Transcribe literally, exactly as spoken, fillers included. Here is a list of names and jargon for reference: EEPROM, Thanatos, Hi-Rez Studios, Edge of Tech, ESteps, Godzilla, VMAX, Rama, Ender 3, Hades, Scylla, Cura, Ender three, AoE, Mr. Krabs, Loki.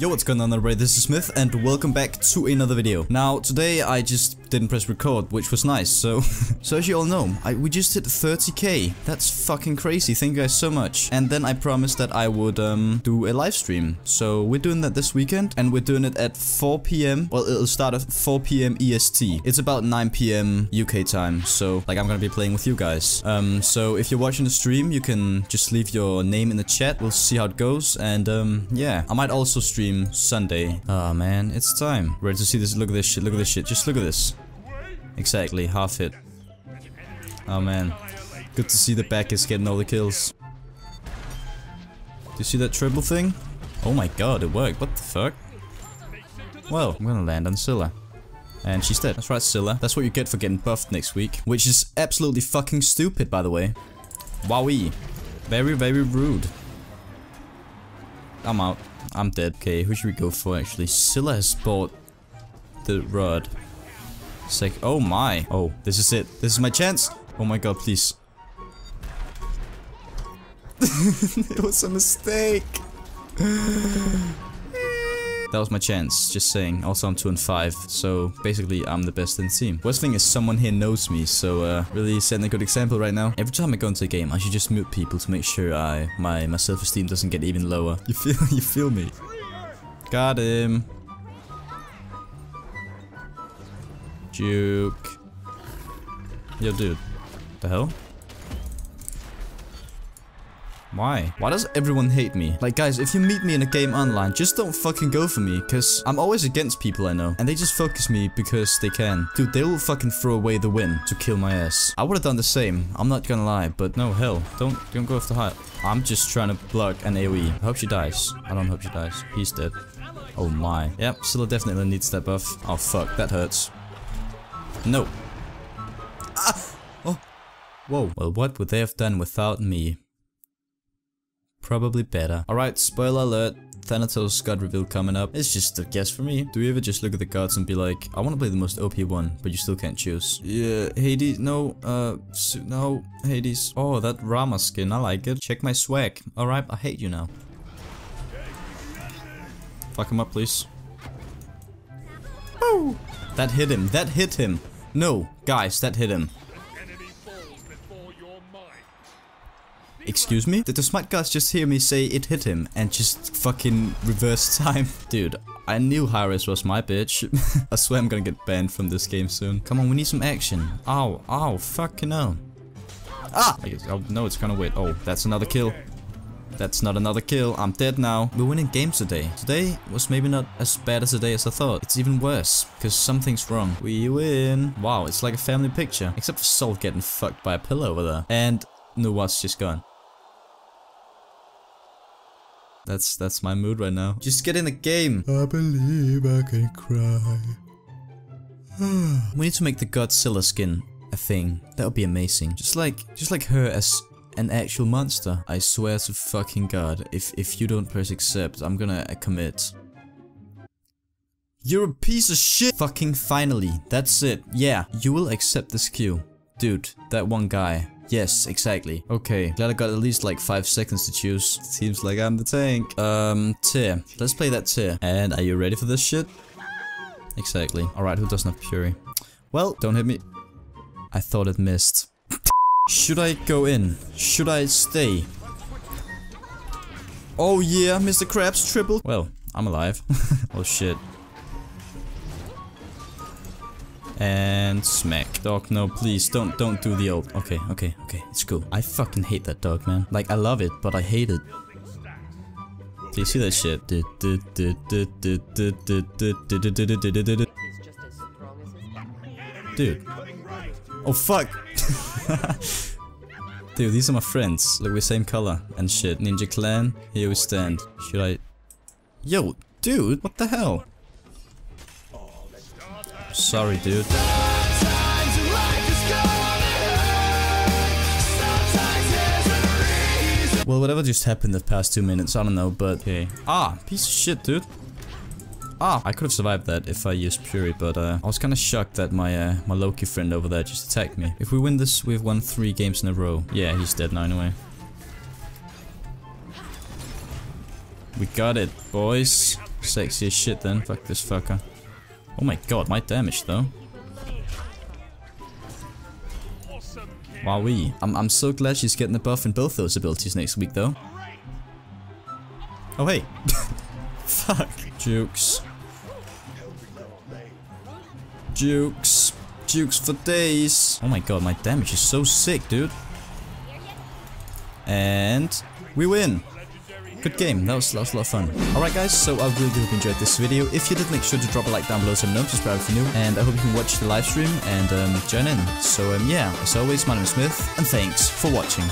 Yo, what's going on everybody, this is Smith and welcome back to another video. Now today I just didn't press record, which was nice, so so as you all know, I, we just hit thirty K. That's fucking crazy, thank you guys so much. And then I promised that I would um, do a live stream, so we're doing that this weekend and we're doing it at four P M Well, it'll start at four P M E S T. It's about nine P M U K time, so like I'm gonna be playing with you guys. Um, so if you're watching the stream, you can just leave your name in the chat, we'll see how it goes. And um, yeah, I might also stream Sunday. Oh man, it's time. Ready to see this? Look at this shit. Look at this shit. Just look at this. Exactly, half hit. Oh man, good to see the back is getting all the kills. Do you see that triple thing? Oh my god, it worked. What the fuck? Well, I'm gonna land on Scylla. And she's dead. That's right, Scylla. That's what you get for getting buffed next week. Which is absolutely fucking stupid, by the way. Wowie. Very, very rude. I'm out. I'm dead. Okay, who should we go for actually? Scylla has bought the rod. It's like, oh my. Oh, this is it. This is my chance. Oh my god, please. It was a mistake. That was my chance, just saying. Also, I'm two and five, so basically, I'm the best in the team. Worst thing is someone here knows me, so uh, really setting a good example right now. Every time I go into a game, I should just mute people to make sure I my, my self-esteem doesn't get even lower. You feel, you feel me? Got him. Juke. Yo, dude. The hell? Why? Why does everyone hate me? Like guys, if you meet me in a game online, just don't fucking go for me, cause I'm always against people I know. And they just focus me because they can. Dude, they will fucking throw away the win to kill my ass. I would've done the same, I'm not gonna lie, but no, hell, don't, don't go off the high. I'm just trying to block an AoE. I hope she dies. I don't hope she dies. He's dead. Oh my. Yep, Scylla definitely needs that buff. Oh fuck, that hurts. No. Ah! Oh. Whoa. Well, what would they have done without me? Probably better. Alright, spoiler alert. Thanatos god reveal coming up. It's just a guess for me. Do we ever just look at the gods and be like, I want to play the most O P one, but you still can't choose? Yeah, Hades. No, uh, no, Hades. Oh, that Rama skin. I like it. Check my swag. Alright, I hate you now. Fuck him up, please. Oh! That hit him. That hit him. No, guys, that hit him. Excuse me? Did the smart guys just hear me say it hit him and just fucking reverse time? Dude, I knew Hi-Rez was my bitch. I swear I'm gonna get banned from this game soon. Come on, we need some action. Ow, ow, fucking no. Ah! I guess, oh, no, it's gonna wait. Oh, that's another kill. That's not another kill. I'm dead now. We're winning games today. Today was maybe not as bad as a day as I thought. It's even worse, because something's wrong. We win. Wow, it's like a family picture. Except for Sol getting fucked by a pillow over there. And no, what's just gone. That's that's my mood right now. Just get in the game. I believe I can cry. We need to make the Godzilla skin a thing. That would be amazing. Just like just like her as an actual monster. I swear to fucking god, if if you don't press accept, I'm gonna commit. You're a piece of shit. Fucking finally. That's it. Yeah, you will accept this queue, dude. That one guy. Yes, exactly. Okay, glad I got at least like five seconds to choose. Seems like I'm the tank. Um, tier. Let's play that tier. And are you ready for this shit? Exactly. Alright, who doesn't have Fury? Well, don't hit me. I thought it missed. Should I go in? Should I stay? Oh yeah, Mister Krabs triple. Well, I'm alive. Oh shit. And smack. Dog, no, please, don't, don't do the ult. Okay, okay, okay, it's cool. I fucking hate that dog, man. Like, I love it, but I hate it. Do you see that shit? Dude. Oh, fuck. Dude, these are my friends. Look, we're same color and shit. Ninja Clan, here we stand. Should I... Yo, dude, what the hell? Sorry, dude. Well, whatever just happened the past two minutes, I don't know, but... Okay. Ah, piece of shit, dude. Ah, I could have survived that if I used Fury, but uh, I was kind of shocked that my uh, my Loki friend over there just attacked me. If we win this, we've won three games in a row. Yeah, he's dead now anyway. We got it, boys. Sexy as shit then. Fuck this fucker. Oh my god, my damage though. Wowee. I'm, I'm so glad she's getting a buff in both those abilities next week though. Oh hey. Fuck. Jukes. Jukes. Jukes for days. Oh my god, my damage is so sick, dude. And we win. Good game, that was, that was a lot of fun. Alright guys, so I really do hope you enjoyed this video. If you did, make sure to drop a like down below, so no, subscribe if you're new, and I hope you can watch the live stream and um, join in. So um, yeah, as always, my name is Smith, and thanks for watching.